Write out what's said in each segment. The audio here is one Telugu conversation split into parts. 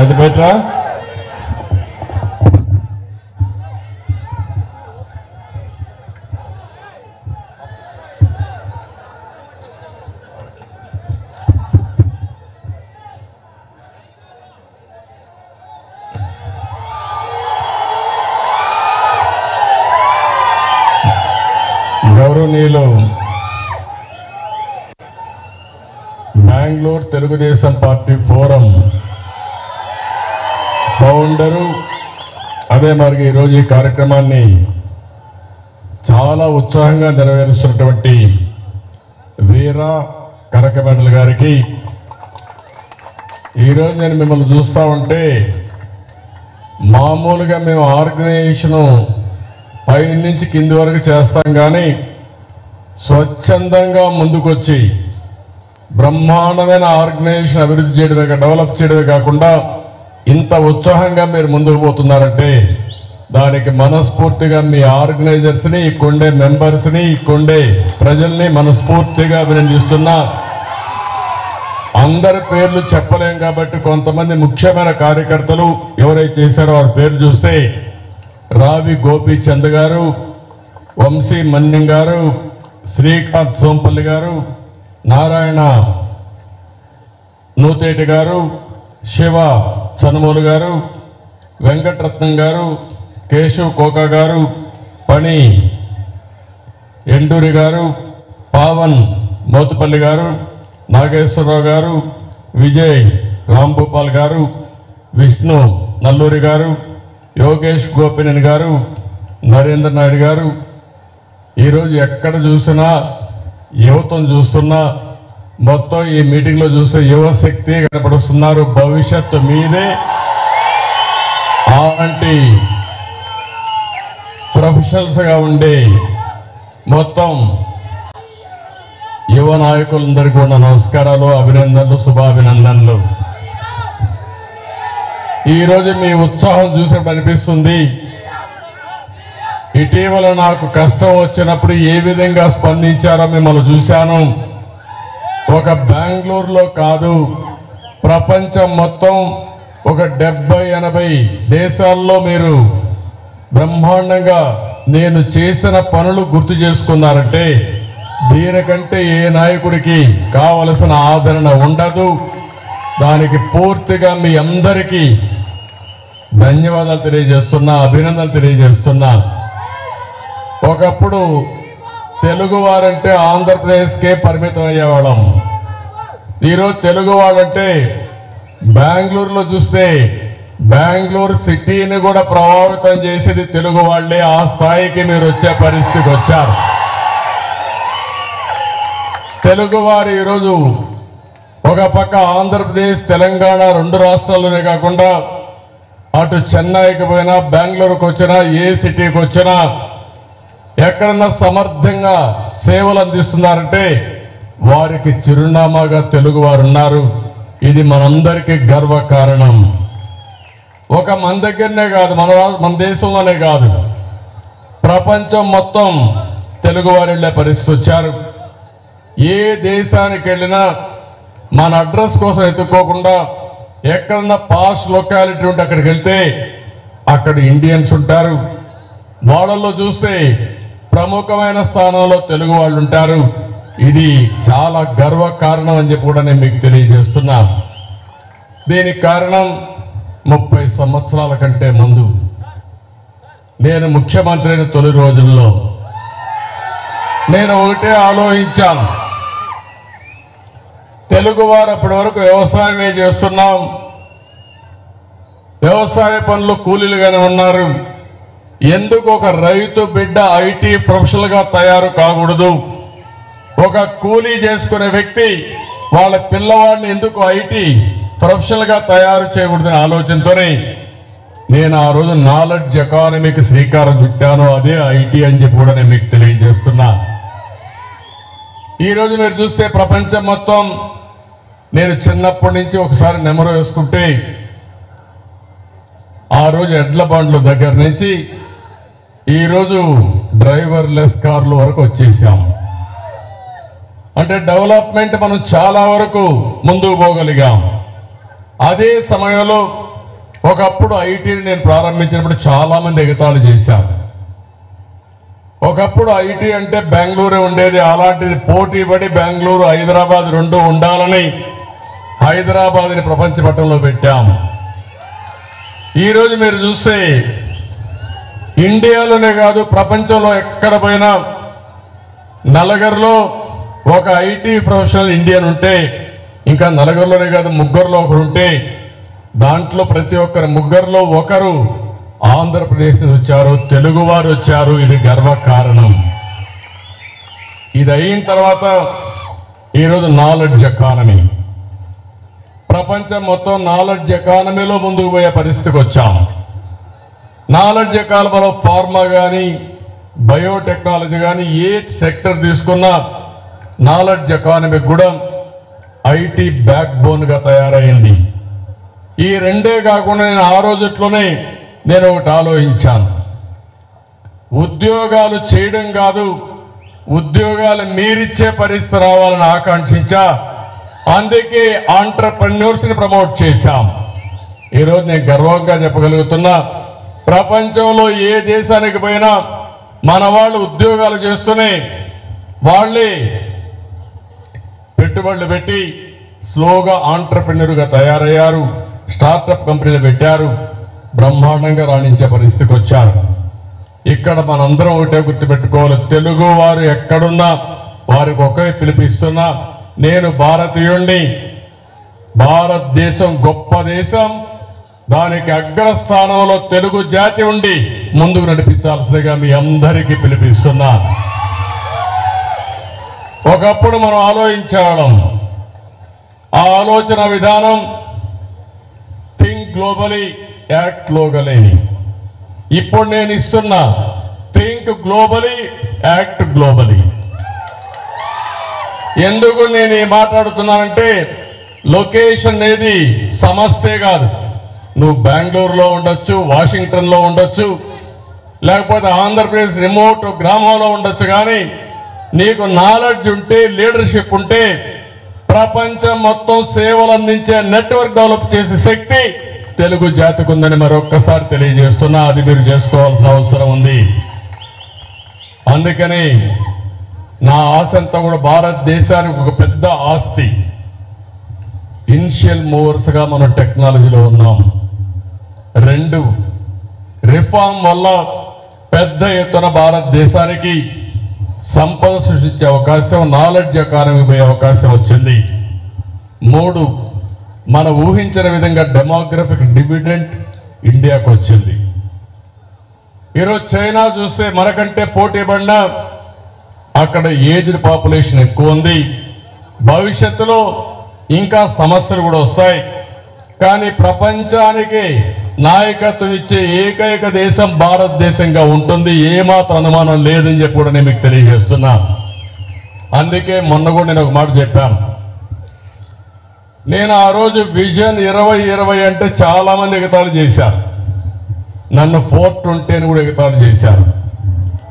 అది బెటరా Gaurav Neelu Bangalore Telugu Desam party forum founder అదే మరి ఈ రోజు ఈ కార్యక్రమాన్ని చాలా ఉత్సాహంగా నిర్వహిస్తున్నటువంటి వీర కరకబండల గారికి ఈ రోజు నేను మిమ్మల్ని చూస్తా ఉంటే మామూలుగా మేము ఆర్గనైజేషన్ పై నుంచి కింద వరకు చేస్తాం కానీ స్వచ్ఛందంగా ముందుకొచ్చి బ్రహ్మాండమైన ఆర్గనైజేషన్ అభివృద్ధి చేయడమే డెవలప్ చేయడమే కాకుండా ఇంత ఉత్సాహంగా మీరు ముందుకు పోతున్నారంటే దానికి మనస్ఫూర్తిగా మీ ఆర్గనైజర్స్ ని కొండే మెంబర్స్ ని కొండే ప్రజల్ని మనస్ఫూర్తిగా అభినందిస్తున్నా. అందరి పేర్లు చెప్పలేం కాబట్టి కొంతమంది ముఖ్యమైన కార్యకర్తలు ఎవరైతే చేశారో వారి పేరు చూస్తే రావి గోపీచంద్ గారు, వంశీ మన్యం గారు, శ్రీకాంత్ సోంపల్లి గారు, నారాయణ నూతేటి గారు, శివ చనమూలు గారు, వెంకటరత్నం గారు, కేశవ్ కోకా గారు, పని ఎండూరి గారు, పావన్ మోతుపల్లి గారు, నాగేశ్వరరావు గారు, విజయ్ రాంభూపాల్ గారు, విష్ణు నల్లూరి గారు, యోగేష్ గోపినేని గారు, నరేంద్ర నాయుడు గారు. ఈరోజు ఎక్కడ చూసినా యువతను చూస్తున్నా మొత్తం ఈ మీటింగ్ లో చూసే యువశక్తి కనపడుస్తున్నారు. భవిష్యత్తు మీదే. అలాంటి ప్రొఫెషనల్స్ గా ఉండే మొత్తం యువ నాయకులందరికీ కూడా నమస్కారాలు, అభినందనలు, శుభాభినందనలు. ఈరోజు మీ ఉత్సాహం చూసినప్పుడు అనిపిస్తుంది ఇటీవల నాకు కష్టం వచ్చినప్పుడు ఏ విధంగా స్పందించారో మిమ్మల్ని చూశాను. ఒక బెంగళూరులో కాదు, ప్రపంచం మొత్తం ఒక 70-80 దేశాల్లో మీరు బ్రహ్మాండంగా నేను చేసిన పనులు గుర్తు చేసుకున్నారంటే దీనికంటే ఏ నాయకుడికి కావలసిన ఆదరణ ఉండదు. దానికి పూర్తిగా మీ అందరికీ ధన్యవాదాలు తెలియజేస్తున్నా, అభినందనలు తెలియజేస్తున్నా. ఒకప్పుడు తెలుగువారంటే ఆంధ్రప్రదేశ్కే పరిమితం అయ్యేవాళ్ళం. ఈరోజు తెలుగువాడంటే బెంగళూరులో చూస్తే బెంగళూరు సిటీని కూడా ప్రభావితం చేసేది తెలుగు వాళ్లే. ఆ స్థాయికి మీరు వచ్చే పరిస్థితికి వచ్చారు. తెలుగువారు ఈరోజు ఒక పక్క ఆంధ్రప్రదేశ్, తెలంగాణ రెండు రాష్ట్రాల్లోనే కాకుండా అటు చెన్నైకి పోయినా, బెంగళూరుకు వచ్చినా, ఏ సిటీకి వచ్చినా ఎక్కడన్నా సమర్థంగా సేవలు అందిస్తున్నారంటే వారికి చిరునామాగా తెలుగువారు ఉన్నారు. ఇది మనందరికీ గర్వ కారణం. ఒక మన దగ్గరనే కాదు, మన దేశంలోనే కాదు, ప్రపంచం మొత్తం తెలుగువారు వెళ్ళే పరిస్థితి వచ్చారు. ఏ దేశానికి వెళ్ళినా మన అడ్రస్ కోసం ఎత్తుక్కోకుండా ఎక్కడన్నా పాస్ లొకాలిటీ ఉంటే అక్కడికి వెళ్తే అక్కడ ఇండియన్స్ ఉంటారు. వాళ్ళల్లో చూస్తే ప్రముఖమైన స్థానంలో తెలుగు వాళ్ళు ఉంటారు. ఇది చాలా గర్వ కారణం అని చెప్పి కూడా నేను మీకు తెలియజేస్తున్నా. దీనికి కారణం 30 సంవత్సరాల కంటే ముందు నేను ముఖ్యమంత్రి అయిన తొలి రోజుల్లో నేను ఒకటే ఆలోచించాను. తెలుగువారు అప్పటి వరకు వ్యవసాయమే చేస్తున్నాం, వ్యవసాయ పనులు కూలీలుగానే ఉన్నారు. ఎందుకు ఒక రైతు బిడ్డ ఐటీ ప్రొఫెషనల్ గా తయారు కాకూడదు? ఒక కూలీ చేసుకునే వ్యక్తి వాళ్ళ పిల్లవాడిని ఎందుకు ఐటీ ప్రొఫెషనల్ గా తయారు చేయకూడదనే ఆలోచనతోనే నేను ఆ రోజు నాలెడ్జ్ ఎకానమీకి శ్రీకారం చుట్టాను. అదే ఐటీ అని చెప్పి కూడా నేను మీకు తెలియజేస్తున్నా. ఈరోజు మీరు చూస్తే ప్రపంచం మొత్తం నేను చిన్నప్పటి నుంచి ఒకసారి నెమరు వేసుకుంటే ఆ రోజు ఎడ్ల బండ్ల దగ్గర నుంచి ఈరోజు డ్రైవర్లెస్ కార్ల వరకు వచ్చేసాం అంటే డెవలప్‌మెంట్ మనం చాలా వరకు ముందుకు పోగలిగాం। అదే సమయంలో ఒకప్పుడు ఐటీని నేను ప్రారంభించినప్పుడు చాలా మంది ఎగతాళి చేశారు। ఒకప్పుడు ఐటీ అంటే బెంగళూరు ఉండేది, అలాంటిది పోటీపడి బెంగళూరు హైదరాబాద్ రెండు ఉండాలని హైదరాబాద్ని ప్రపంచ పటంలో పెట్టాం। ఈ రోజు మీరు చూస్తే ఇండియాలోనే కాదు ప్రపంచంలో ఎక్కడ పోయినా నలగర్లో ఒక ఐటీ ప్రొఫెషనల్ ఇండియన్ ఉంటే, ఇంకా నలగర్లోనే కాదు ముగ్గురులో ఒకరు ఉంటే, దాంట్లో ప్రతి ఒక్కరు ముగ్గురులో ఒకరు ఆంధ్రప్రదేశ్ నుంచి వచ్చారు, తెలుగువారు వచ్చారు। ఇది గర్వ కారణం। ఇది అయిన తర్వాత ఈరోజు నాలెడ్జ్ ఎకానమీ, ప్రపంచం మొత్తం నాలెడ్జ్ ఎకానమీలో ముందుకు పోయే పరిస్థితికి వచ్చాము। నాలెడ్జ్ ఎకానమీలో ఫార్మా కానీ బయోటెక్నాలజీ కానీ ఏ సెక్టర్ తీసుకున్నా నాలెడ్జ్ ఎకానమీ కూడా ఐటీ బ్యాక్ బోన్గా తయారైంది। ఈ రెండే కాకుండా నేను ఆ రోజుట్లోనే నేను ఒకటి ఆలోచించాను, ఉద్యోగాలు చేయడం కాదు ఉద్యోగాలు మీరిచ్చే పరిస్థితి రావాలని ఆకాంక్షించా। అందుకే ఆంటర్ప్రెన్యూర్స్ని ప్రమోట్ చేశాం। ఈరోజు నేను గర్వంగా చెప్పగలుగుతున్నా ప్రపంచంలో ఏ దేశానికి పోయినా మన వాళ్ళు ఉద్యోగాలు చేస్తూనే వాళ్ళే పెట్టుబడులు పెట్టి స్లోగా ఆంటర్ప్రెన్యూర్గా తయారయ్యారు, స్టార్టప్ కంపెనీలు పెట్టారు, బ్రహ్మాండంగా రాణించే పరిస్థితికి వచ్చారు। ఇక్కడ మనందరం ఒకటే గుర్తుపెట్టుకోవాలి, తెలుగు వారు ఎక్కడున్నా వారికి ఒకే పిలిపిస్తున్నా, నేను భారతీయుణ్ణి, భారతదేశం గొప్ప దేశం, దానికి అగ్రస్థానంలో తెలుగు జాతి ఉండి ముందుకు నడిపించాల్సిందిగా మీ అందరికీ పిలిపిస్తున్నా। ఒకప్పుడు మనం ఆలోచించడం, ఆ ఆలోచన విధానం థింక్ గ్లోబలీ యాక్ట్ గ్లోబలీ, ఇప్పుడు నేను ఇస్తున్నా థింక్ గ్లోబలీ యాక్ట్ గ్లోబలీ। ఎందుకు నేను మాట్లాడుతున్నానంటే లొకేషన్ అనేది సమస్య కాదు, నువ్వు బెంగళూరులో ఉండొచ్చు, వాషింగ్టన్లో ఉండొచ్చు, లేకపోతే ఆంధ్రప్రదేశ్ రిమోట్ గ్రామంలో ఉండొచ్చు, కానీ నీకు నాలెడ్జ్ ఉంటే లీడర్షిప్ ఉంటే ప్రపంచం మొత్తం సేవలు అందించే నెట్వర్క్ డెవలప్ చేసే శక్తి తెలుగు జాతికి ఉందని మరొక్కసారి తెలియజేస్తున్నా। అది మీరు చేసుకోవాల్సిన అవసరం ఉంది। అందుకని నా ఆశ అంతా కూడా భారతదేశానికి ఒక పెద్ద ఆస్తి, ఇనిషియల్ మూవర్స్గా మనం టెక్నాలజీలో ఉన్నాం। రెండు, రిఫార్మ్ వల్ల పెద్ద ఎత్తున భారతదేశానికి సంపద సృష్టించే అవకాశం, నాలెడ్జ్ ఎకానమీ పోయే అవకాశం వచ్చింది। మూడు, మనం ఊహించిన విధంగా డెమోగ్రఫిక్ డివిడెంట్ ఇండియాకు వచ్చింది। ఈరోజు చైనా చూస్తే మనకంటే పోటీ పడినా అక్కడ ఏజ్డ్ పాపులేషన్ ఎక్కువ ఉంది, భవిష్యత్తులో ఇంకా సమస్యలు కూడా వస్తాయి, కానీ ప్రపంచానికి నాయకత్వం ఇచ్చే ఏకైక దేశం భారతదేశంగా ఉంటుంది, ఏమాత్రం అనుమానం లేదని చెప్పి కూడా నేను మీకు తెలియజేస్తున్నా। అందుకే మొన్న కూడా నేను ఒక మాట చెప్పాను, నేను ఆ రోజు విజన్ 2020 అంటే చాలామంది ఎగతాళి చేశారు, నన్ను 420 కూడా ఎగతాళి చేశారు,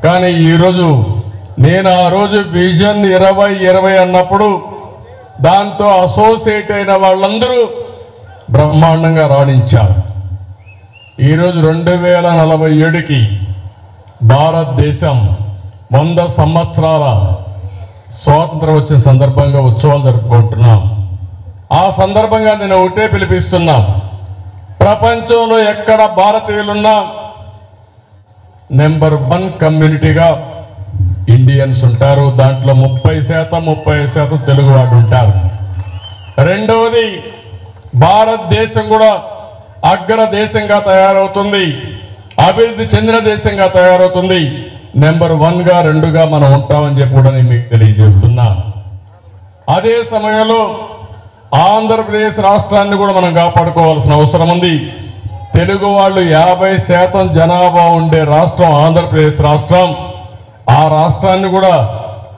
కానీ ఈరోజు నేను ఆ రోజు విజన్ 2020 అన్నప్పుడు దాంతో అసోసియేట్ అయిన వాళ్ళందరూ బ్రహ్మాండంగా రాణించారు। ఈరోజు 2047కి భారతదేశం 100 సంవత్సరాల స్వాతంత్రం వచ్చిన సందర్భంగా ఉత్సవాలు జరుపుకుంటున్నాం। ఆ సందర్భంగా నేను ఒకటే పిలిపిస్తున్నా, ప్రపంచంలో ఎక్కడ భారతీయులున్నా నెంబర్ 1 కమ్యూనిటీగా ఇండియన్స్ ఉంటారు, దాంట్లో 30% తెలుగు వాళ్ళు ఉంటారు। రెండవది, భారతదేశం కూడా అగ్ర దేశంగా తయారవుతుంది, అభివృద్ధి చెందిన దేశంగా తయారవుతుంది, నెంబర్ 1గా 2గా మనం ఉంటామని చెప్పి కూడా నేను మీకు తెలియజేస్తున్నా। అదే సమయంలో ఆంధ్రప్రదేశ్ రాష్ట్రాన్ని కూడా మనం కాపాడుకోవాల్సిన అవసరం ఉంది। తెలుగు వాళ్ళు 50% జనాభా ఉండే రాష్ట్రం ఆంధ్రప్రదేశ్ రాష్ట్రం, ఆ రాష్ట్రాన్ని కూడా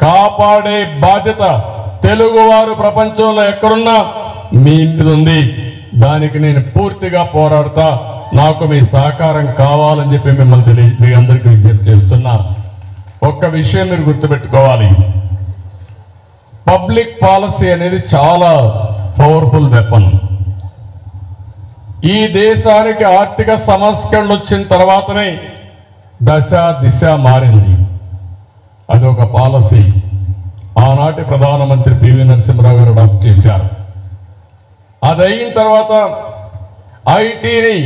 కాపాడే బాధ్యత తెలుగువారు ప్రపంచంలో ఎక్కడున్నా మీ మీద ఉంది, దానికి నేను పూర్తిగా పోరాడతా, నాకు మీ సహకారం కావాలని చెప్పి మిమ్మల్ని మీ అందరికీ విజ్ఞప్తి చేస్తున్నా। విషయం మీరు గుర్తుపెట్టుకోవాలి పబ్లిక్ పాలసీ అనేది చాలా పవర్ఫుల్ వెపన్ ఈ దేశానికి ఆర్థిక సంస్కరణలు వచ్చిన తర్వాతనే దశ దిశ మారింది అది ఒక పాలసీ ఆనాటి ప్రధానమంత్రి పివి నరసింహరావు గారు అడాప్ట్ చేశారు అదైన తర్వాత ఐటీని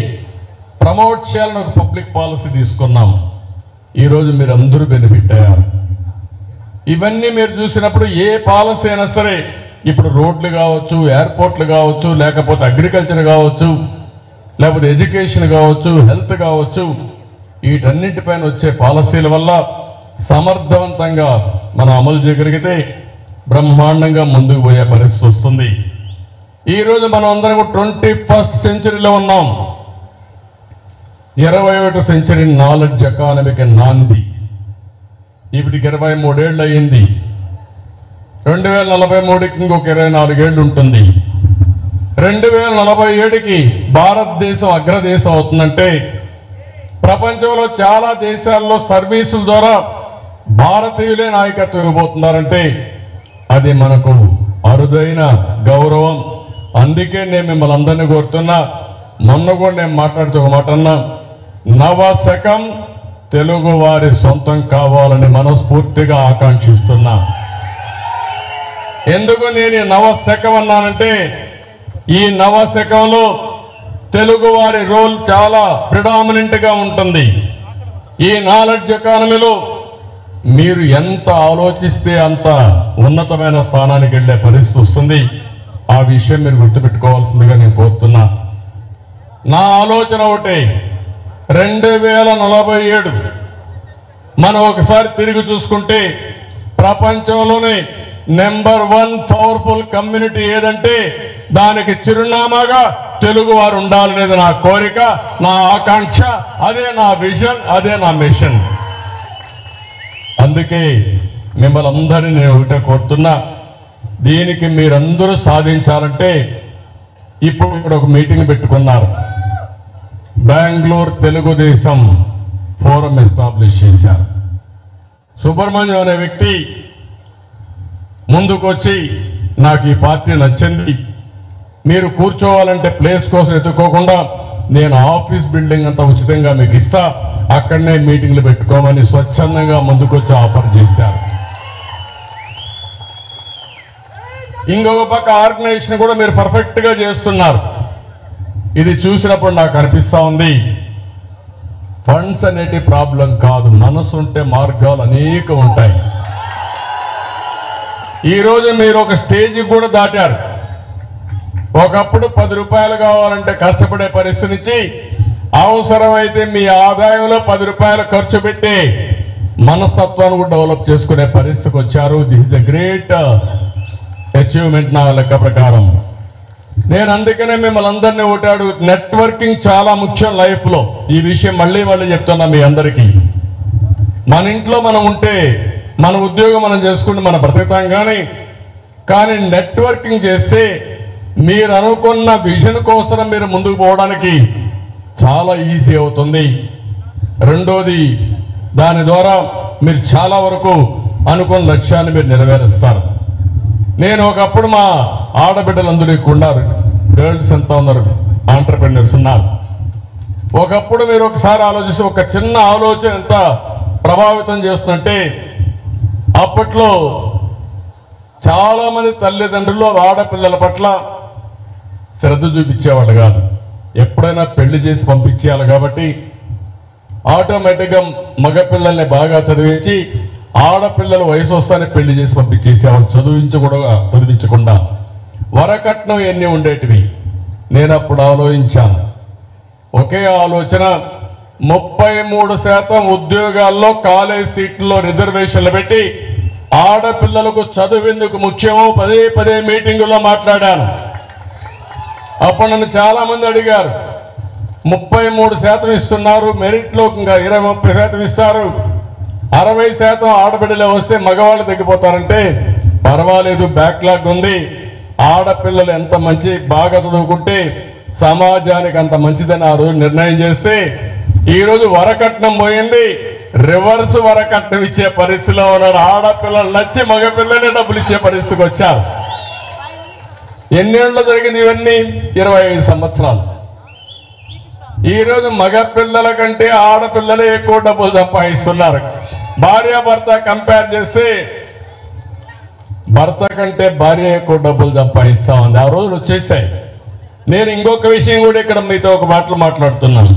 ప్రమోట్ చేయాలని ఒక పబ్లిక్ పాలసీ తీసుకున్నాం ఈ రోజు మీరందరూ బెనిఫిట్ అయ్యారు ఇవన్నీ మీరు చూసినప్పుడు ఏ పాలసీ అయినా సరే ఇప్పుడు రోడ్లు కావచ్చు ఎయిర్‌పోర్ట్లు కావచ్చు లేకపోతే అగ్రికల్చర్ కావచ్చు లేకపోతే ఎడ్యుకేషన్ కావచ్చు హెల్త్ కావచ్చు వీటన్నిటిపైన వచ్చే పాలసీల వల్ల సమర్థవంతంగా మనం అమలు చేయగలిగితే బ్రహ్మాండంగా ముందుకు పోయే పరిస్థితి వస్తుంది ఈ రోజు మనం అందరం 21st సెంచరీలో ఉన్నాం 21వ సెంచరీ నాలెడ్జ్ ఎకానమీకి నాంది ఇప్పటికి 23 ఏళ్ళు అయ్యింది 2043కి ఇంకొక 24 ఏళ్ళు ఉంటుంది 2047కి భారతదేశం అగ్రదేశం అవుతుందంటే ప్రపంచంలో చాలా దేశాల్లో సర్వీసుల ద్వారా భారతీయులే నాయకత్వం ఇవ్వబోతున్నారంటే అది మనకు అరుదైన గౌరవం అందుకే నేను మిమ్మల్ని అందరినీ కోరుతున్నా మొన్న కూడా నేను మాట్లాడుతూ ఒక మాట అన్నా నవశకం తెలుగు వారి సొంతం కావాలని మనస్ఫూర్తిగా ఆకాంక్షిస్తున్నా ఎందుకు నేను నవశకం అన్నానంటే ఈ నవశకంలో తెలుగు వారి రోల్ చాలా ప్రిడామినెంట్గా ఉంటుంది ఈ నాలెడ్జ్ ఎకానమీలో మీరు ఎంత ఆలోచిస్తే అంత ఉన్నతమైన స్థానానికి వెళ్ళే పరిస్థితి వస్తుంది ఆ విషయం మీరు గుర్తుపెట్టుకోవాల్సిందిగా నేను కోరుతున్నా నా ఆలోచన ఒకటే 2047 మనం ఒకసారి తిరిగి చూసుకుంటే ప్రపంచంలోనే #1 పవర్ఫుల్ కమ్యూనిటీ ఏదంటే దానికి చిరునామాగా తెలుగు వారు ఉండాలనేది నా కోరిక నా ఆకాంక్ష అదే నా విజన్ అదే నా మిషన్ అందుకే మిమ్మల్ని అందరినీ నేను ఒకటే కోరుతున్నా దీనికి మీరందరూ సాధించాలంటే ఇప్పుడు ఒక మీటింగ్ పెట్టుకున్నారు బెంగళూరు తెలుగుదేశం ఫోరం ఎస్టాబ్లిష్ చేశారు సుబ్రహ్మణ్యం అనే వ్యక్తి ముందుకు వచ్చి నాకు ఈ పార్టీ నచ్చింది మీరు కూర్చోవాలంటే ప్లేస్ కోసం ఎత్తుకోకుండా నేను ఆఫీస్ బిల్డింగ్ అంతా ఉచితంగా మీకు ఇస్తా అక్కడనే మీటింగ్లు పెట్టుకోమని స్వచ్ఛందంగా ముందుకొచ్చి ఆఫర్ చేశారు ఇంకొక పక్క ఆర్గనైజేషన్ కూడా మీరు పర్ఫెక్ట్గా చేస్తున్నారు ఇది చూసినప్పుడు నాకు అనిపిస్తూ ఉంది ఫండ్స్ అనేటి ప్రాబ్లం కాదు మనసు ఉంటే మార్గాలు అనేక ఉంటాయి ఈరోజు మీరు ఒక స్టేజ్ కూడా దాటారు ఒకప్పుడు 10 రూపాయలు కావాలంటే కష్టపడే పరిస్థితి నుంచి అవసరమైతే మీ ఆదాయంలో 10 రూపాయలు ఖర్చు పెట్టి మనస్తత్వాన్ని కూడా డెవలప్ చేసుకునే పరిస్థితికి వచ్చారు this is the great achievement నా లెక్క ప్రకారం నేను అందుకనే మిమ్మల్ని అందరినీ ఓటాడు నెట్వర్కింగ్ చాలా ముఖ్యం లైఫ్లో ఈ విషయం మళ్ళీ చెప్తున్నా మీ అందరికీ మన ఇంట్లో మనం ఉంటే మన ఉద్యోగం మనం చేసుకుంటే మన బ్రతుకుతాం కానీ నెట్వర్కింగ్ చేస్తే మీరు అనుకున్న విజన్ కోసం మీరు ముందుకు పోవడానికి చాలా ఈజీ అవుతుంది రెండోది దాని ద్వారా మీరు చాలా వరకు అనుకున్న లక్ష్యాన్ని మీరు నెరవేరుస్తారు నేను ఒకప్పుడు మా ఆడబిడ్డలందరూ ఉన్నారు గర్ల్స్ ఎంత ఉన్నారు ఆంటర్ప్రెన్యూర్స్ ఉన్నారు ఒకప్పుడు మీరు ఒకసారి ఆలోచిస్తే ఒక చిన్న ఆలోచన ఎంత ప్రభావితం చేస్తుందంటే అప్పట్లో చాలామంది తల్లిదండ్రులు ఆడపిల్లల పట్ల శ్రద్ధ చూపించేవాళ్ళు కాదు ఎప్పుడైనా పెళ్లి చేసి పంపించేయాలి కాబట్టి ఆటోమేటిక్గా మగపిల్లల్ని బాగా చదివించి ఆడపిల్లల వయసు వస్తానే పెళ్లి చేసి పంపించేసేవాళ్ళు చదివించకుండా వరకట్నం ఎన్ని ఉండేటివి నేను అప్పుడు ఆలోచించాను ఒకే ఆలోచన 33% ఉద్యోగాల్లో కాలేజ్ సీట్లో రిజర్వేషన్లు పెట్టి ఆడపిల్లలకు చదువుందుకు ముఖ్యమో పదే మీటింగులో మాట్లాడాను అప్పుడు నన్ను చాలామంది అడిగారు 33% ఇస్తున్నారు మెరిట్లో ఇంకా 20-30% ఇస్తారు 60% ఆడపిల్లలు వస్తే మగవాళ్ళు తగ్గిపోతారంటే పర్వాలేదు బ్యాక్లాగ్ ఉంది ఆడపిల్లలు ఎంత మంచి బాగా చదువుకుంటే సమాజానికి అంత మంచిదని ఆ రోజు నిర్ణయం చేస్తే ఈరోజు వరకట్నం పోయింది रिवर्स वरक अट्टे पैस्थित आड़पिल नचि मगपिने डबुल पैस्थित वचार एन जी इरव संवसरा मगपिल कंटे आड़पिले डबूल संपादिस्टर भार्य भर्त कंपेर भर्त कंटे भार्य डबूल संपादिस्टा आ रोज वाई నేను ఇంకొక విషయం కూడా ఇక్కడ మీతో ఒక మాటలు మాట్లాడుతున్నాను.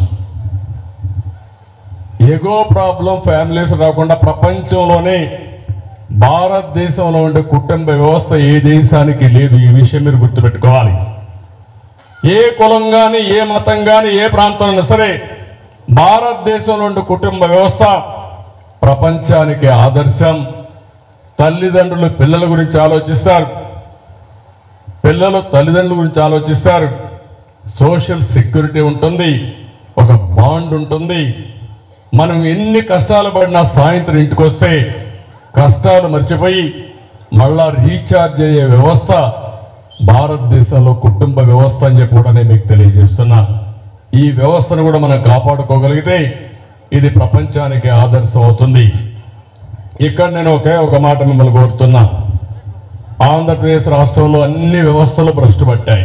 ఏగో ప్రాబ్లం ఫ్యామిలీస్ రాకుండా ప్రపంచంలోనే భారతదేశంలో ఉండే కుటుంబ వ్యవస్థ ఏ దేశానికి లేదు. ఈ విషయం మీరు గుర్తుపెట్టుకోవాలి. ఏ కులం గాని ఏ మతం గాని ఏ ప్రాంతంలో సరే భారతదేశంలో ఉండే కుటుంబ వ్యవస్థ ప్రపంచానికి ఆదర్శం. తల్లిదండ్రులు పిల్లల గురించి ఆలోచిస్తారు, పిల్లలు తల్లిదండ్రుల గురించి ఆలోచిస్తారు. సోషల్ సెక్యూరిటీ ఉంటుంది, ఒక బాండ్ ఉంటుంది. మనం ఎన్ని కష్టాలు పడినా సాయంత్రం ఇంటికి వస్తే కష్టాలు మర్చిపోయి మళ్ళా రీఛార్జ్ అయ్యే వ్యవస్థ భారతదేశంలో కుటుంబ వ్యవస్థ అని చెప్పి కూడా నేను మీకు తెలియజేస్తున్నా. ఈ వ్యవస్థను కూడా మనం కాపాడుకోగలిగితే ఇది ప్రపంచానికి ఆదర్శం అవుతుంది. ఇక్కడ నేను ఒక మాట మిమ్మల్ని కోరుతున్నా. ఆంధ్రప్రదేశ్ రాష్ట్రంలో అన్ని వ్యవస్థలు భ్రష్టు పట్టాయి.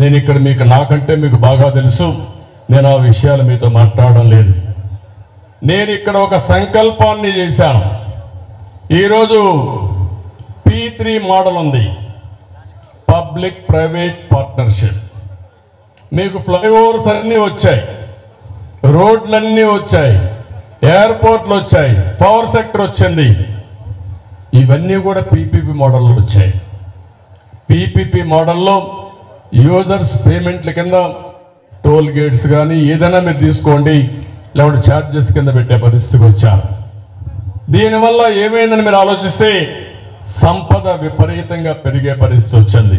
నేను ఇక్కడ మీకు నాకంటే మీకు బాగా తెలుసు. నేను ఆ విషయాలు మీతో మాట్లాడడం లేదు. నేను ఇక్కడ ఒక సంకల్పాన్ని చేశాను. ఈరోజు P3 మోడల్ ఉంది, పబ్లిక్ ప్రైవేట్ పార్ట్నర్షిప్. మీకు ఫ్లైఓవర్స్ అన్నీ వచ్చాయి, రోడ్లన్నీ వచ్చాయి, ఎయిర్పోర్ట్లు వచ్చాయి, పవర్ సెక్టర్ వచ్చింది. ఇవన్నీ కూడా పీపీపీ మోడల్లో వచ్చాయి. పీపీపీ మోడల్లో యూజర్స్ పేమెంట్ల కింద టోల్ గేట్స్ కానీ ఏదైనా మీరు తీసుకోండి, లేకపోతే ఛార్జెస్ కింద పెట్టే పరిస్థితికి వచ్చారు. దీనివల్ల ఏమైందని మీరు ఆలోచిస్తే సంపద విపరీతంగా పెరిగే పరిస్థితి వచ్చింది.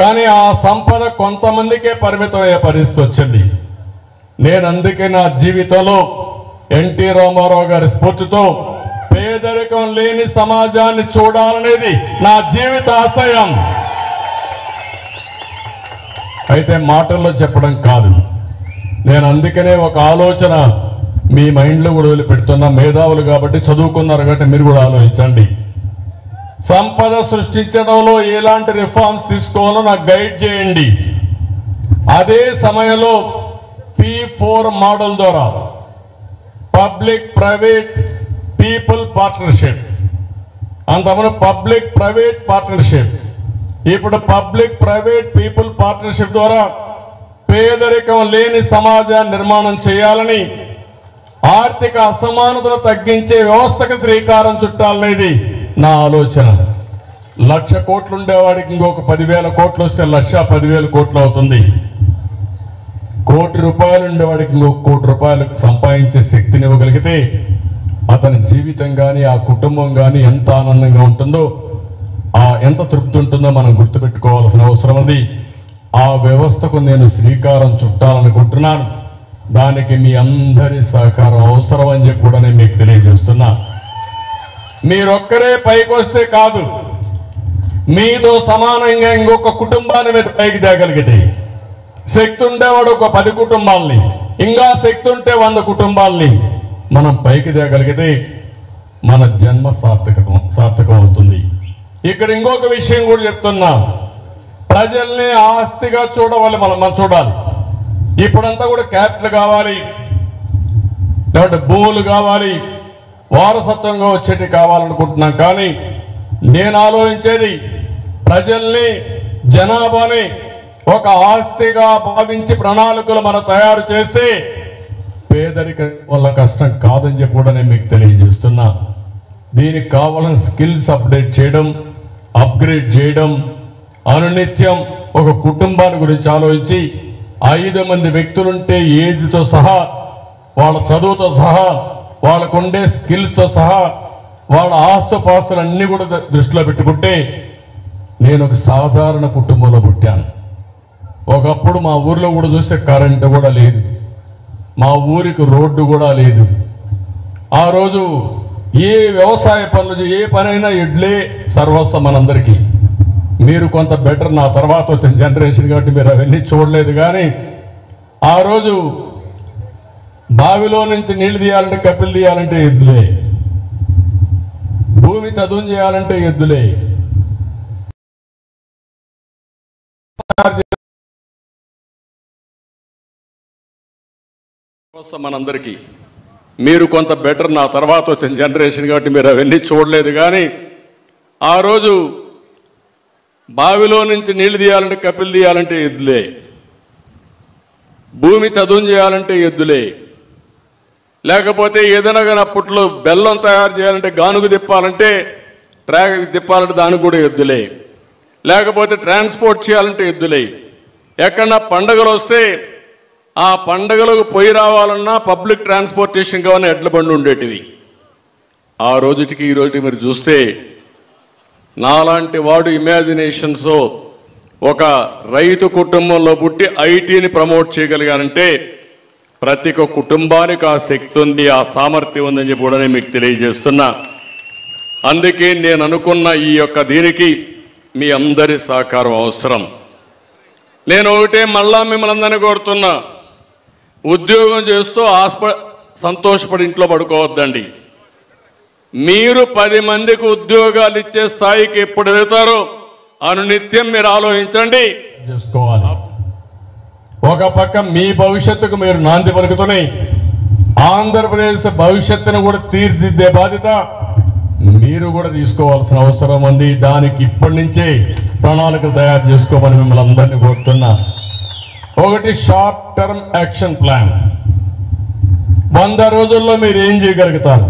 కానీ ఆ సంపద కొంతమందికే పరిమితమయ్యే పరిస్థితి వచ్చింది. నేను అందుకే నా జీవితంలో ఎన్టీ రామారావు గారి స్ఫూర్తితో పేదరికం లేని సమాజాన్ని చూడాలనేది నా జీవిత ఆశయం. అయితే మాటల్లో చెప్పడం కాదు. నేను అందుకనే ఒక ఆలోచన మీ మైండ్లో కూడా వదిలిపెడుతున్నా. మేధావులు కాబట్టి, చదువుకున్నారు కాబట్టి మీరు కూడా ఆలోచించండి. సంపద సృష్టించడంలో ఎలాంటి రిఫార్మ్స్ తీసుకోవాలో నాకు గైడ్ చేయండి. అదే సమయంలో P4 మోడల్ ద్వారా పబ్లిక్ ప్రైవేట్ పీపుల్ పార్ట్నర్షిప్, అంతమన పబ్లిక్ ప్రైవేట్ పార్ట్నర్షిప్. ఇప్పుడు పబ్లిక్ ప్రైవేట్ పీపుల్ పార్ట్నర్షిప్ ద్వారా పేదరికం లేని సమాజాన్ని నిర్మాణం చేయాలని, ఆర్థిక అసమానతలు తగ్గించే వ్యవస్థకు శ్రీకారం చుట్టాలనేది నా ఆలోచన. 1,00,000 కోట్లు ఉండేవాడికి ఇంకొక 10,000 కోట్లు వస్తే 1,10,000 కోట్లు అవుతుంది. ₹1,00,00,000 ఉండేవాడికి ఇంకొక ₹1,00,00,000 సంపాదించే శక్తిని ఇవ్వగలిగితే అతని జీవితం కానీ ఆ కుటుంబం కానీ ఎంత ఆనందంగా ఉంటుందో, ఆ ఎంత తృప్తి ఉంటుందో మనం గుర్తుపెట్టుకోవాల్సిన అవసరం ఉంది. ఆ వ్యవస్థకు నేను శ్రీకారం చుట్టాలనుకుంటున్నాను. దానికి మీ అందరి సహకారం అవసరం అని చెప్పి కూడా నేను మీకు తెలియజేస్తున్నా. మీరొక్కరే పైకి వస్తే కాదు, మీతో సమానంగా ఇంకొక కుటుంబాన్ని మీరు పైకి తేగలిగితే, శక్తి ఉండేవాడు ఒక 10 కుటుంబాలని, ఇంకా శక్తి ఉంటే 100 కుటుంబాలని మనం పైకి తేగలిగితే మన జన్మ సార్థకం అవుతుంది. ఇక్కడ ఇంకొక విషయం కూడా చెప్తున్నా. ప్రజల్ని ఆస్తిగా చూడవాలి. మనం చూడాలి. ఇప్పుడంతా కూడా క్యాపిటల్ కావాలి, లేకపోతే భూములు కావాలి, వారసత్వంగా వచ్చేటి కావాలనుకుంటున్నాం. కానీ నేను ఆలోచించేది ప్రజల్ని, జనాభాని ఒక ఆస్తిగా భావించి ప్రణాళికలు మనం తయారు చేసి పేదరికం వల్ల కష్టం కాదని చెప్పి కూడా నేను మీకు తెలియజేస్తున్నా. దీనికి కావాలని స్కిల్స్ అప్డేట్ చేయడం, అప్గ్రేడ్ చేయడం, అనునిత్యం ఒక కుటుంబాన్ని గురించి ఆలోచించి 5 మంది వ్యక్తులుంటే ఏజ్తో సహా, వాళ్ళ చదువుతో సహా, వాళ్ళకు ఉండే స్కిల్స్తో సహా, వాళ్ళ ఆస్తుపాస్తులన్నీ కూడా దృష్టిలో పెట్టుకుంటే, నేను ఒక సాధారణ కుటుంబంలో పుట్టాను. ఒకప్పుడు మా ఊర్లో కూడా చూస్తే కరెంటు కూడా లేదు, మా ఊరికి రోడ్డు కూడా లేదు. ఆ రోజు ఏ వ్యవసాయ పనులు, ఏ పనైనా ఎడ్లే సర్వస్వం మనందరికీ. మీరు కొంత బెటర్, నా తర్వాత వచ్చిన జనరేషన్ కాబట్టి మీరు అవన్నీ చూడలేదు. కానీ ఆ రోజు బావిలో నుంచి నీళ్లు తీయాలంటే కప్పిలు తీయాలంటే ఎద్దులే, భూమి చదును చేయాలంటే ఎద్దులే, మనందరికీ మీరు కొంత బెటర్ నా తర్వాత వచ్చిన జనరేషన్ కాబట్టి మీరు అవన్నీ చూడలేదు. కానీ ఆ రోజు బావిలో నుంచి నీళ్లు తీయాలంటే కప్పిలు తీయాలంటే ఎద్దులే, భూమి చదును చేయాలంటే ఎద్దులే, లేకపోతే ఏదైనా కానీ అప్పట్లో బెల్లం తయారు చేయాలంటే గానుగు తిప్పాలంటే ట్రాక్కి తిప్పాలంటే దానికి కూడా ఎద్దులే, లేకపోతే ట్రాన్స్పోర్ట్ చేయాలంటే ఎద్దులే, ఎక్కడన్నా పండగలు వస్తే ఆ పండగలకు పోయి రావాలన్నా పబ్లిక్ ట్రాన్స్పోర్టేషన్ కానీ ఎడ్ల బండి ఉండేటివి. ఆ రోజుకి ఈ రోజుకి మీరు చూస్తే నాలాంటి వాడు ఇమాజినేషన్స్తో ఒక రైతు కుటుంబంలో పుట్టి ఐటీని ప్రమోట్ చేయగలిగానంటే ప్రతి ఒక్క కుటుంబానికి ఆ శక్తి ఉంది, ఆ సామర్థ్యం ఉందని చెప్పి కూడా నేను మీకు తెలియజేస్తున్నా. అందుకే నేను అనుకున్న ఈ యొక్క దీనికి మీ అందరి సహకారం అవసరం. నేను ఒకటే మళ్ళా మిమ్మల్ని అందరినీ కోరుతున్నా, ఉద్యోగం చేస్తూ సంతోషపడి ఇంట్లో పడుకోవద్దండి. మీరు 10 మందికి ఉద్యోగాలు ఇచ్చే స్థాయికి ఎప్పుడు వెళ్తారో అనునిత్యం మీరు ఆలోచించండి, చేసుకోవాలి. ఒక పక్క మీ భవిష్యత్తుకు మీరు నాంది పలుకుతున్నాయి, ఆంధ్రప్రదేశ్ భవిష్యత్తును కూడా తీర్చిదిద్దే బాధ్యత మీరు కూడా తీసుకోవాల్సిన అవసరం ఉంది. దానికి ఇప్పటి నుంచే ప్రణాళికలు తయారు చేసుకోమని మిమ్మల్ని అందరినీ కోరుతున్నా. ఒకటి షార్ట్ టర్మ్ యాక్షన్ ప్లాన్. 100 రోజుల్లో మీరు ఏం చేయగలుగుతారు?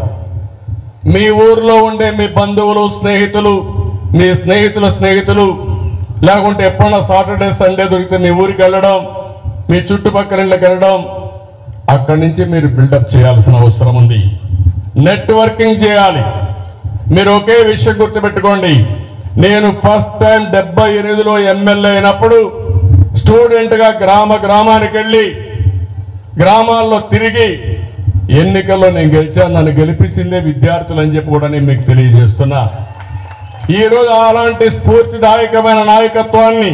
మీ ఊర్లో ఉండే మీ బంధువులు, స్నేహితులు, మీ స్నేహితుల స్నేహితులు, లేకుంటే ఎప్పుడన్నా సాటర్డే సండే దొరికితే మీ ఊరికి వెళ్ళడం, మీ చుట్టుపక్కల ఇళ్ళకి వెళ్ళడం, అక్కడి నుంచి మీరు బిల్డప్ చేయాల్సిన అవసరం ఉంది. నెట్వర్కింగ్ చేయాలి. మీరు ఒకే విషయం గుర్తుపెట్టుకోండి, నేను ఫస్ట్ టైం 78లో ఎమ్మెల్యే అయినప్పుడు స్టూడెంట్గా గ్రామానికి వెళ్ళి గ్రామాల్లో తిరిగి ఎన్నికల్లో నేను గెలిచాను, నన్ను గెలిపించిందే విద్యార్థులు అని చెప్పి కూడా నేను మీకు తెలియజేస్తున్నా. ఈరోజు అలాంటి స్ఫూర్తిదాయకమైన నాయకత్వాన్ని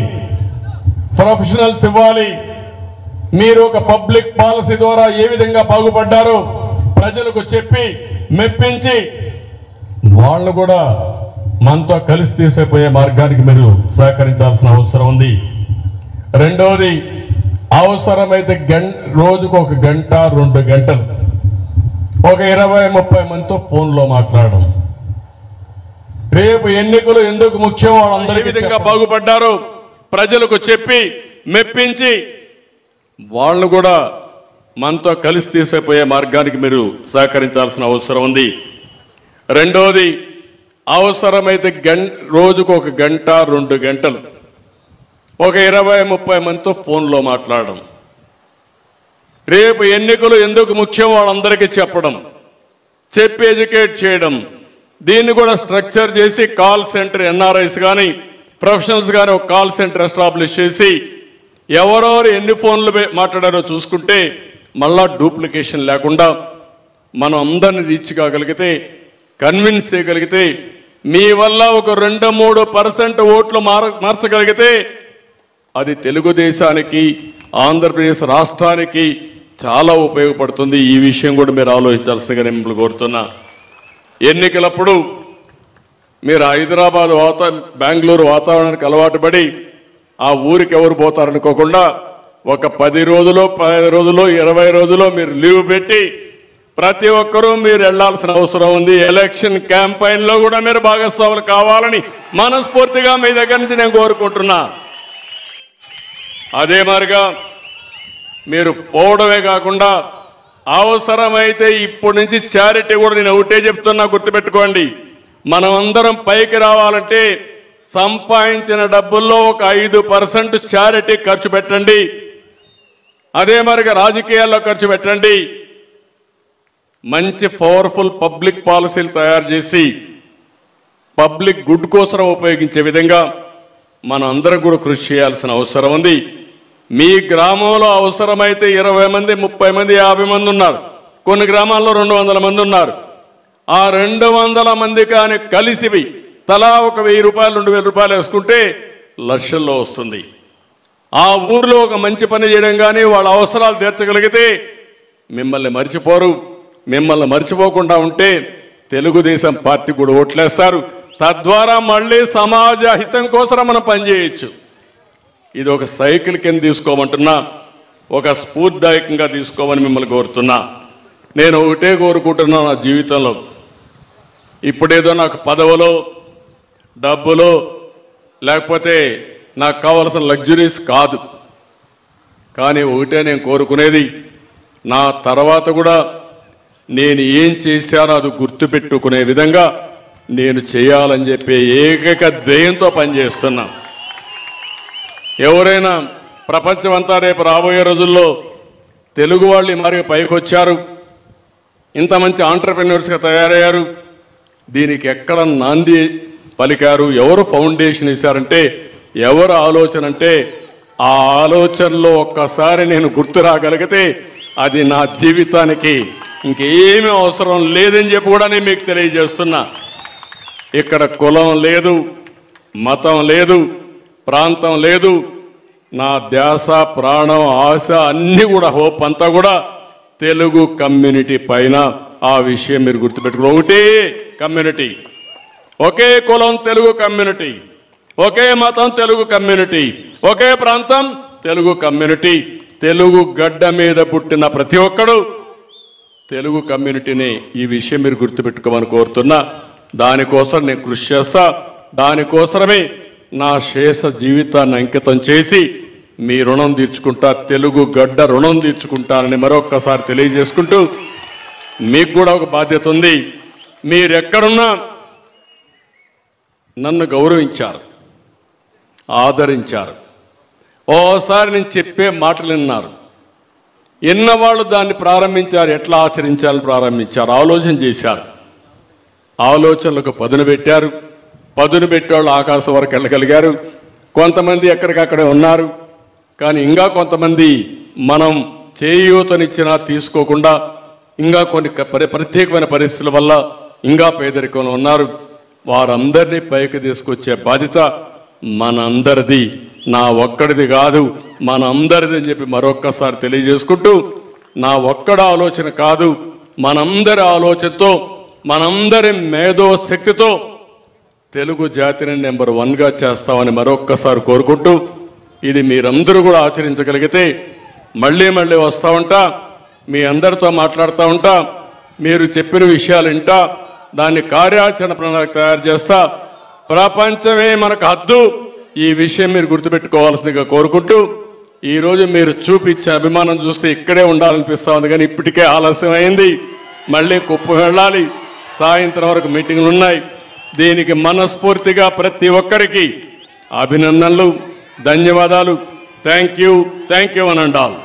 ప్రొఫెషనల్స్ ఇవ్వాలి. మీరు ఒక పబ్లిక్ పాలసీ ద్వారా ఏ విధంగా బాగుపడ్డారో ప్రజలకు చెప్పి మెప్పించి వాళ్ళు కూడా మనతో కలిసి తీసేపోయే మార్గానికి మీరు సహకరించాల్సిన అవసరం ఉంది. రెండవది, అవసరమైతే రోజుకు 1 గంట 2 గంటలు ఒక 20-30 మందితో ఫోన్లో మాట్లాడడం. రేపు ఎన్నికలు ఎందుకు ముఖ్యం, వాళ్ళందరూ విధంగా బాగుపడ్డారు ప్రజలకు చెప్పి మెప్పించి వాళ్ళు కూడా మనతో కలిసి తీసేపోయే మార్గానికి మీరు సహకరించాల్సిన అవసరం ఉంది. రెండోది, అవసరమైతే రోజుకు 1 గంట 2 గంటలు ఒక 20-30 మందితో ఫోన్లో మాట్లాడడం. రేపు ఎన్నికలు ఎందుకు ముఖ్యం, వాళ్ళందరికీ చెప్పడం, చెప్పి ఎడ్యుకేట్ చేయడం. దీన్ని కూడా స్ట్రక్చర్ చేసి కాల్ సెంటర్, ఎన్ఆర్ఐస్ కానీ ప్రొఫెషనల్స్ కానీ ఒక కాల్ సెంటర్ ఎస్టాబ్లిష్ చేసి ఎవరెవరు ఎన్ని ఫోన్లు మాట్లాడారో చూసుకుంటే మళ్ళా డూప్లికేషన్ లేకుండా మనం అందరినీ రీచ్ కాగలిగితే, కన్విన్స్ చేయగలిగితే, మీ వల్ల ఒక 2-3% ఓట్లు మార్చగలిగితే అది తెలుగుదేశానికి, ఆంధ్రప్రదేశ్ రాష్ట్రానికి చాలా ఉపయోగపడుతుంది. ఈ విషయం కూడా మీరు ఆలోచించాల్సిందిగా నేను కోరుతున్నా. ఎన్నికలప్పుడు మీరు హైదరాబాద్ బెంగళూరు వాతావరణానికి అలవాటు పడి ఆ ఊరికి ఎవరు పోతారనుకోకుండా ఒక 10 రోజులో 15 రోజులో 20 రోజులో మీరు లీవ్ పెట్టి ప్రతి ఒక్కరూ మీరు వెళ్లాల్సిన అవసరం ఉంది. ఎలక్షన్ క్యాంపెయిన్లో కూడా మీరు భాగస్వాములు కావాలని మనస్ఫూర్తిగా మీ దగ్గర నుంచి నేను కోరుకుంటున్నా. అదే మారిగా మీరు పోవడమే కాకుండా అవసరమైతే ఇప్పటి నుంచి చారిటీ కూడా నేను ఒకటే చెప్తున్నా, గుర్తుపెట్టుకోండి. మనం అందరం పైకి రావాలంటే సంపాదించిన డబ్బుల్లో ఒక 5% చారిటీ ఖర్చు పెట్టండి. అదే మరిగా రాజకీయాల్లో ఖర్చు పెట్టండి. మంచి పవర్ఫుల్ పబ్లిక్ పాలసీలు తయారు చేసి పబ్లిక్ గుడ్ కోసం ఉపయోగించే విధంగా మనం అందరం కూడా కృషి చేయాల్సిన అవసరం ఉంది. మీ గ్రామంలో అవసరమైతే 20 మంది 30 మంది 50 మంది ఉన్నారు, కొన్ని గ్రామాల్లో 200 మంది ఉన్నారు. ఆ 200 మంది కానీ కలిసివి తలా ఒక 1000 రూపాయలు 2000 రూపాయలు వేసుకుంటే లక్షల్లో వస్తుంది. ఆ ఊర్లో ఒక మంచి పని చేయడం కానీ వాళ్ళ అవసరాలు తీర్చగలిగితే మిమ్మల్ని మర్చిపోరు మిమ్మల్ని మర్చిపోకుండా ఉంటే తెలుగు దేశం పార్టీ కూడా ఓట్లేస్తారు తద్వారా మళ్ళీ సమాజ హితం కోసం మనం పని చేయొచ్చు ఇది ఒక సైకిల్ కింద తీసుకోమంటున్నా ఒక స్ఫూర్తిదాయకంగా తీసుకోవని మిమ్మల్ని కోరుతున్నా నేను ఒకటే కోరుకుంటున్నా నా జీవితంలో ఇప్పుడేదో నాకు పదవులో డబ్బులో లేకపోతే నాకు కావాల్సిన లగ్జరీస్ కాదు కానీ ఒకటే నేను కోరుకునేది నా తర్వాత కూడా నేను ఏం చేశానో అది గుర్తుపెట్టుకునే విధంగా నేను చేయాలని చెప్పే ఏకైక ధ్యేయంతో పనిచేస్తున్నా ఎవరైనా ప్రపంచమంతా రేపు రాబోయే రోజుల్లో తెలుగు వాళ్ళు మరి పైకి వచ్చారు ఇంత మంచి ఆంటర్‌ప్రెన్యూర్స్‌గా తయారయ్యారు దీనికి ఎక్కడ నాంది పలికారు ఎవరు ఫౌండేషన్ ఇచ్చారంటే ఎవరు ఆలోచన అంటే ఆ ఆలోచనలో ఒక్కసారి నేను గుర్తు రాగలిగితే అది నా జీవితానికి ఇంకేమీ అవసరం లేదని చెప్పి కూడా నేను మీకు తెలియజేస్తున్నా ఇక్కడ కులం లేదు మతం లేదు ప్రాంతం లేదు నా ధ్యాస ప్రాణం ఆశ అన్నీ కూడా హోప్ అంతా కూడా తెలుగు కమ్యూనిటీ పైన ఆ విషయం మీరు గుర్తుపెట్టుకోండి ఒకటే కమ్యూనిటీ ఒకే కులం తెలుగు కమ్యూనిటీ ఒకే మతం తెలుగు కమ్యూనిటీ ఒకే ప్రాంతం తెలుగు కమ్యూనిటీ తెలుగు గడ్డ మీద పుట్టిన ప్రతి ఒక్కడు తెలుగు కమ్యూనిటీని ఈ విషయం మీరు గుర్తుపెట్టుకోమని కోరుతున్నా దానికోసం నేను కృషి చేస్తా దానికోసమే నా శేష జీవితాన్ని అంకితం చేసి మీ రుణం తీర్చుకుంటా తెలుగు గడ్డ రుణం తీర్చుకుంటానని మరొక్కసారి తెలియజేసుకుంటూ మీకు కూడా ఒక బాధ్యత ఉంది మీరెక్కడున్నా నన్ను గౌరవించారు ఆదరించారు ఓసారి నేను చెప్పే మాటలు విన్నారు ఎన్నవాళ్ళు దాన్ని ప్రారంభించారు ఎట్లా ఆచరించాలని ప్రారంభించారు ఆలోచన చేశారు ఆలోచనలకు పదును పెట్టారు పదును పెట్టేవాళ్ళు ఆకాశం వరకు వెళ్ళగలిగారు కొంతమంది ఎక్కడికక్కడే ఉన్నారు కానీ ఇంకా కొంతమంది మనం చేయూతనిచ్చినా తీసుకోకుండా ఇంకా కొన్ని ప్రత్యేకమైన పరిస్థితుల వల్ల ఇంకా పేదరికంలో ఉన్నారు వారందరినీ పైకి తీసుకొచ్చే బాధ్యత మనందరిది నా ఒక్కడిది కాదు మనందరిది అని చెప్పి మరొక్కసారి తెలియజేసుకుంటూ నా ఒక్కడ ఆలోచన కాదు మనందరి ఆలోచనతో మనందరి మేధో శక్తితో తెలుగు జాతిని నెంబర్ 1గా చేస్తామని మరొక్కసారి కోరుకుంటూ ఇది మీరందరూ కూడా ఆచరించగలిగితే మళ్ళీ మళ్ళీ వస్తూ ఉంటా మీ అందరితో మాట్లాడుతూ ఉంటా మీరు చెప్పిన విషయాలు వింటా దాన్ని కార్యాచరణ ప్రణాళిక తయారు చేస్తా ప్రపంచమే మనకు హద్దు ఈ విషయం మీరు గుర్తుపెట్టుకోవాల్సిందిగా కోరుకుంటూ ఈరోజు మీరు చూపించే అభిమానం చూస్తే ఇక్కడే ఉండాలనిపిస్తూ ఉంది కానీ ఇప్పటికే ఆలస్యం అయింది మళ్ళీ కుప్పం వెళ్ళాలి సాయంత్రం వరకు మీటింగ్లు ఉన్నాయి దీనికి మనస్ఫూర్తిగా ప్రతి ఒక్కరికి అభినందనలు ధన్యవాదాలు థ్యాంక్ యూ అనండాలి